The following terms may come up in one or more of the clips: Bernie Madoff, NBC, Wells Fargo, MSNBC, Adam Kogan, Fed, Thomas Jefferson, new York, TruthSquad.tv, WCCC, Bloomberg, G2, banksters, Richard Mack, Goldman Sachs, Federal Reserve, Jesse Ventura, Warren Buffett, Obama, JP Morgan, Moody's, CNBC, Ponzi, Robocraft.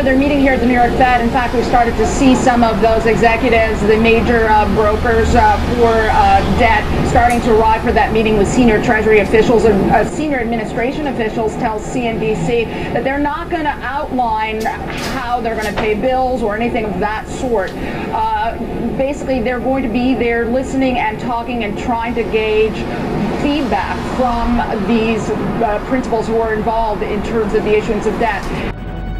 before their meeting here at the New York Fed, in fact, we started to see some of those executives, the major brokers for debt, starting to arrive for that meeting with senior Treasury officials. Senior administration officials tell CNBC that they're not going to outline how they're going to pay bills or anything of that sort. Basically, they're going to be there listening and talking and trying to gauge feedback from these principals who are involved in terms of the issuance of debt.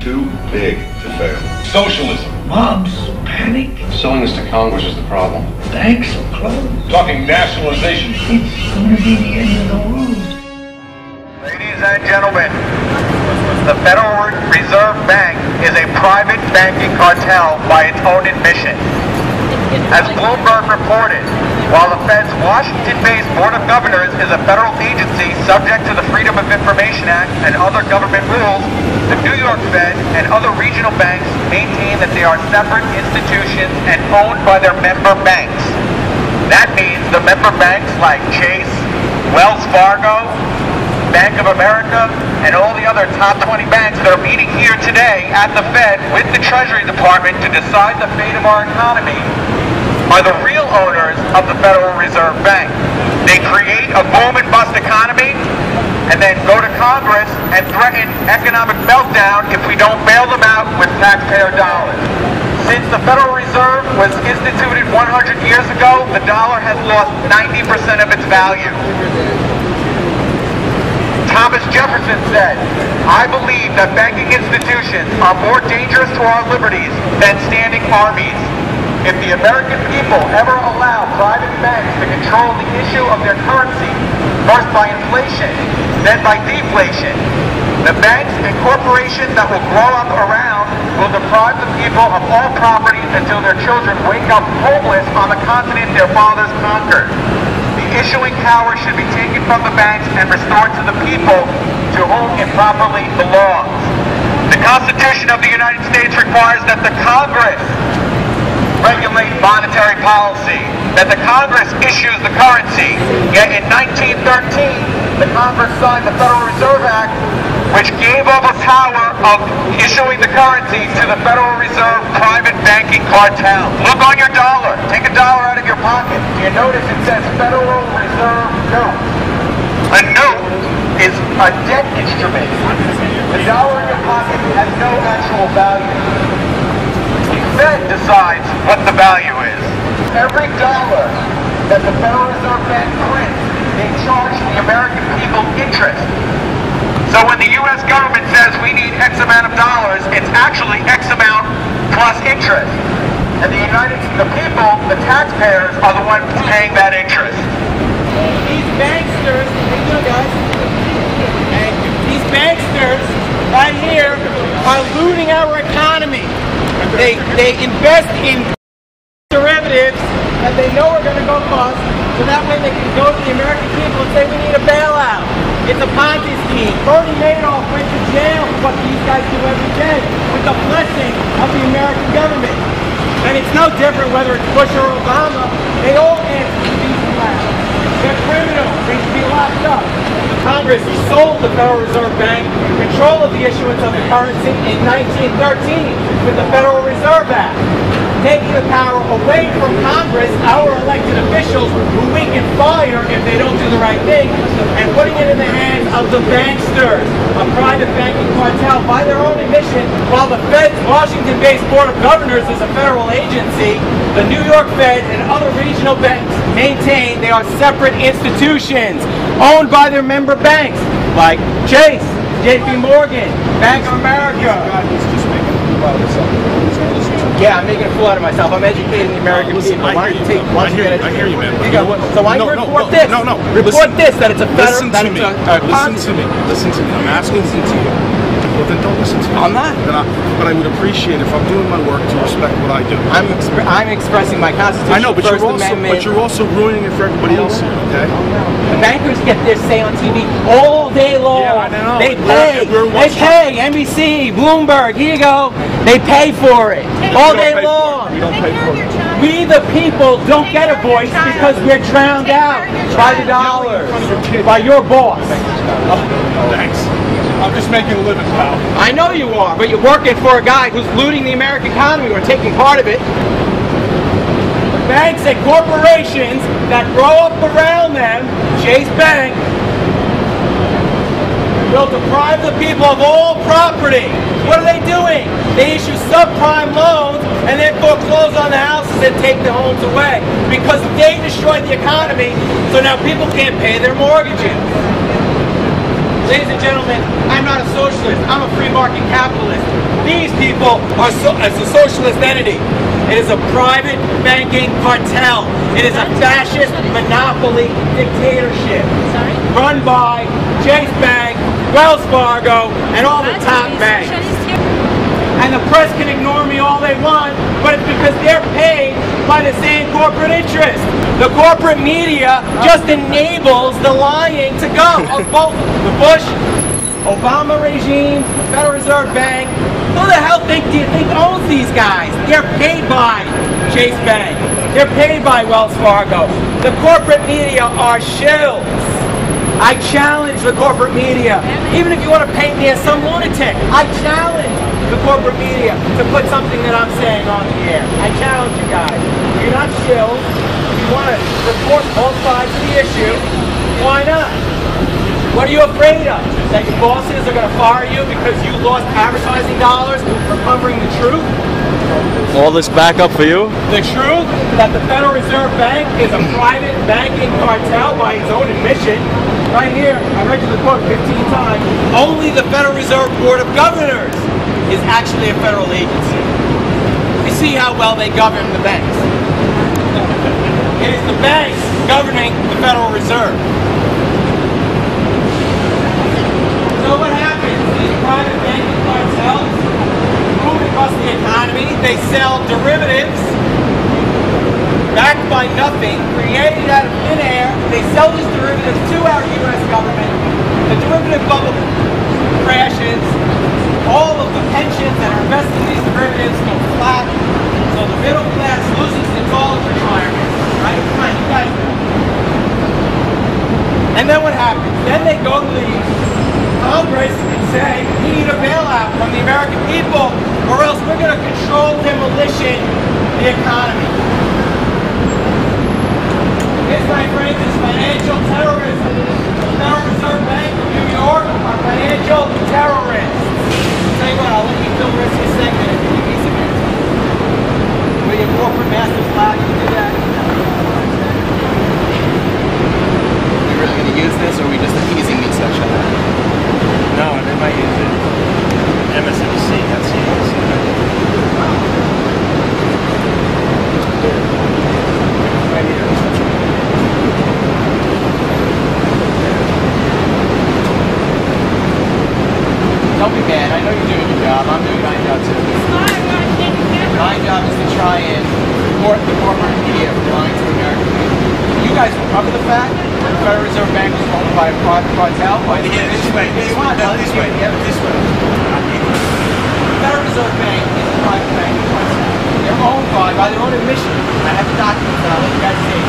Too big to fail. Socialism. Mobs. Panic. Selling this to Congress is the problem. Banks are closed. Talking nationalization. It's going to be the end of the world. Ladies and gentlemen, the Federal Reserve Bank is a private banking cartel by its own admission. As Bloomberg reported, while the Fed's Washington-based Board of Governors is a federal agency subject to the Freedom of Information Act and other government rules, the New York Fed and other regional banks maintain that they are separate institutions and owned by their member banks. That means the member banks like Chase, Wells Fargo, Bank of America, and all the other top 20 banks that are meeting here today at the Fed with the Treasury Department to decide the fate of our economy are the real owners of the Federal Reserve Bank. They create a boom and bust economy and then go to Congress and threaten economic meltdown if we don't bail them out with taxpayer dollars. Since the Federal Reserve was instituted 100 years ago, the dollar has lost 90% of its value. Thomas Jefferson said, "I believe that banking institutions are more dangerous to our liberties than standing armies. If the American people ever allow private banks to control the issue of their currency, first by inflation, then by deflation, the banks and corporations that will grow up around will deprive the people of all property until their children wake up homeless on the continent their fathers conquered. The issuing power should be taken from the banks and restored to the people to whom it properly belongs. The Constitution of the United States requires that the Congress regulate monetary policy, that the Congress issues the currency, yet in 1913, the Congress signed the Federal Reserve Act, which gave over power of issuing the currency to the Federal Reserve private banking cartel. Look on your dollar. Take a dollar out of your pocket. You notice it says Federal Reserve note. A note is a debt instrument. The dollar in your pocket has no actual value. The Fed decides what the value is. Every dollar that the Federal Reserve Bank prints, they charge the American people interest. So when the U.S. government says we need X amount of dollars, it's actually X amount plus interest. And the people, the taxpayers, are the ones paying that interest. These banksters, they took us, and these banksters right here are looting our economy. They invest in derivatives that they know are going to go bust, so that way they can go to the American people and say we need a bailout. It's a Ponzi scheme. Bernie Madoff went to jail for what these guys do every day with the blessing of the American government. And it's no different whether it's Bush or Obama. They all answer to these crimes. They're criminals. They should be locked up. Congress sold the Federal Reserve Bank control of the issuance of the currency in 1913 with the Federal Reserve Act, taking the power away from Congress, our elected officials, who we can fire if they don't do the right thing, and putting it in the hands of the banksters, a private banking cartel by their own admission, while the Fed's Washington-based Board of Governors is a federal agency, the New York Fed and other regional banks maintain they are separate institutions owned by their member banks, like Chase, JP Morgan, Bank of America. He's just making a fool out of himself. Yeah, I'm making a fool out of myself. I'm educating the American people. I hear you, man. So I report this. No. Report this, that it's a federal. Listen to me. I'm asking you. Well, then don't listen to me. I'm not. But I would appreciate if I'm doing my work to respect what I do. I'm expressing my constitutional. I know, but you're also ruining it for everybody else here, okay? The bankers get their say on TV all day long. Yeah, I know. They pay. NBC, Bloomberg, here you go. They pay for it all day long. We don't pay for it. We the people don't get a voice because we're drowned out by the dollars, by your boss. Thanks. I'm just making a living, pal. I know you are, but you're working for a guy who's looting the American economy or taking part of it. Banks and corporations that grow up around them, Chase Bank, will deprive the people of all property. What are they doing? They issue subprime loans and then foreclose on the houses and take the homes away because they destroyed the economy, so now people can't pay their mortgages. Ladies and gentlemen, I'm not a socialist. I'm a free market capitalist. These people are a socialist entity. It is a private banking cartel. It is a fascist monopoly dictatorship run by Chase Bank, Wells Fargo, and all the top banks. And the press can ignore me all they want, but it's because they're paid by the same corporate interest. The corporate media just enables the lying to go of both the Bush, Obama regime, the Federal Reserve Bank. Who the hell do you think owns these guys? They're paid by Chase Bank. They're paid by Wells Fargo. The corporate media are shills. I challenge the corporate media. Even if you want to paint me as some lunatic, I challenge the corporate media to put something that I'm saying on the air. I challenge you guys. You're not shills. If you want to report both sides of the issue, why not? What are you afraid of? That your bosses are going to fire you because you lost advertising dollars for covering the truth? All this backup for you? The truth that the Federal Reserve Bank is a private banking cartel by its own admission. Right here, I read you the quote 15 times. Only the Federal Reserve Board of Governors is actually a federal agency. You see how well they govern the banks. It is the banks governing the Federal Reserve. So what happens? These private banking cartels move across the economy. They sell derivatives backed by nothing, created out of thin air. They sell these derivatives to our U.S. government. The derivative bubble crashes. All of the pensions that are invested in these derivatives go flat. So the middle class loses its college retirement. Right? Come on, you guys know. And then what happens? Then they go to the Congress and say, we need a bailout from the American people or else we're going to control demolition the economy. This, my friends, is financial terrorism. The Federal Reserve Bank of New York are financial terrorists. I'll tell you what, I'll let you fill the rest of your segment if you need some answers. Will your corporate masters allow you to do that? Are you really going to use this or are we just appeasing me section? No, they might use it. MSNBC, not CNBC. Right here. Don't be mad. I know you're doing your job. I'm doing my job too. My job is to try and report the corporate media lying to American people. You guys will cover the fact. The Federal Reserve Bank was owned by a private cartel. Why did you get this way? This way. No, this way. Yeah, this way. The Federal Reserve Bank is a private bank. They're owned by their own admission. I have the documents that I'll let you guys see.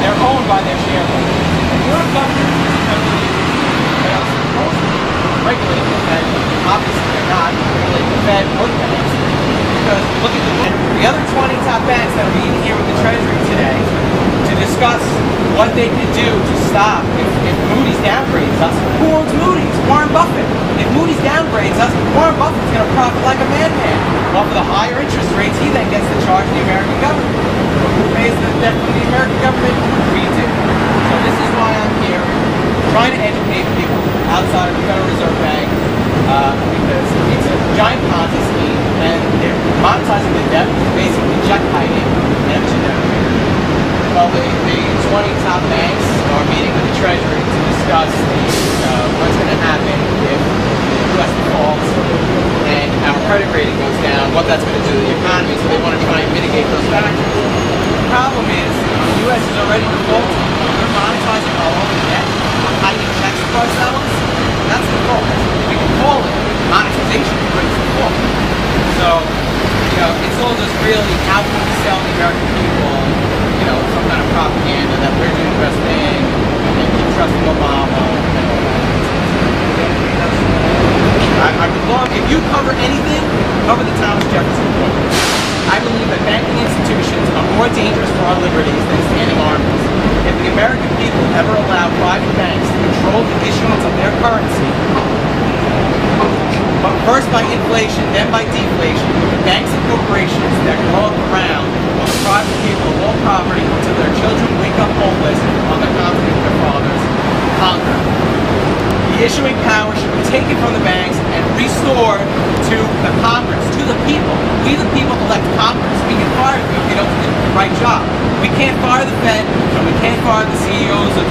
They're owned by their shareholders. Your government is supposed to regulate the Fed. Obviously, they're not regulating the Fed or the banks. Because look at the other 20 top banks that are meeting here with the Treasury today to discuss what they could do to stop if Moody's downgrades us. Who owns Moody's? Warren Buffett. If Moody's downgrades us, Warren Buffett's going to profit like a madman. Off of the higher interest rates, he then gets to charge the American government. But who pays the debt from the American government? We do. So this is why I'm here, trying to educate people outside of the Federal Reserve Bank, because it's a giant Ponzi scheme, and they're monetizing the debt, basically jet kiting, and well, the 20 top banks are meeting with the Treasury to discuss what's going to happen if the U.S. defaults and our credit rating goes down, what that's going to do to the economy, so they want to try and mitigate those factors. The problem is the U.S. is already defaulting. They're monetizing all over the debt, hiding checks for ourselves. That's the fault. We can call it monetization, but it's the fault. So, you know, it's all just really how can we sell the American people some kind of propaganda that we're doing the best thing and keep trusting Obama and all that. I would love, if you cover anything, cover the Thomas Jefferson quote. I believe that banking institutions are more dangerous for our liberties than standing armies. If the American people ever allow private banks to control the issuance of their currency, but first by inflation, then by deflation, banks and corporations that grow up around will deprive the people of all property until their children wake up homeless on the continent their fathers conquered. The issuing power should be taken from the banks and restored to the Congress, to the people. We the people elect Congress. We can fire them if they don't do the right job. We can't fire the Fed, and we can't fire the CEOs of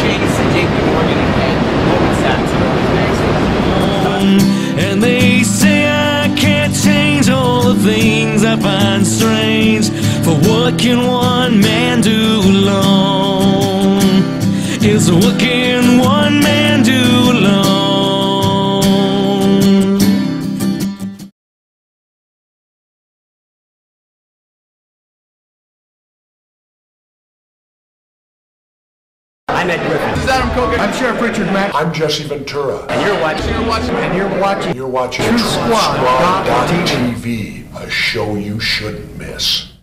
Chase and JP Morgan and Goldman Sachs and all these banks. And they say I can't change all the things I find strange, for what can one man do alone? Is what can one man do alone? This is Adam Kogan. I'm Sheriff Richard Mack. I'm Jesse Ventura. And you're watching. You're watching TruthSquad.tv, a show you shouldn't miss.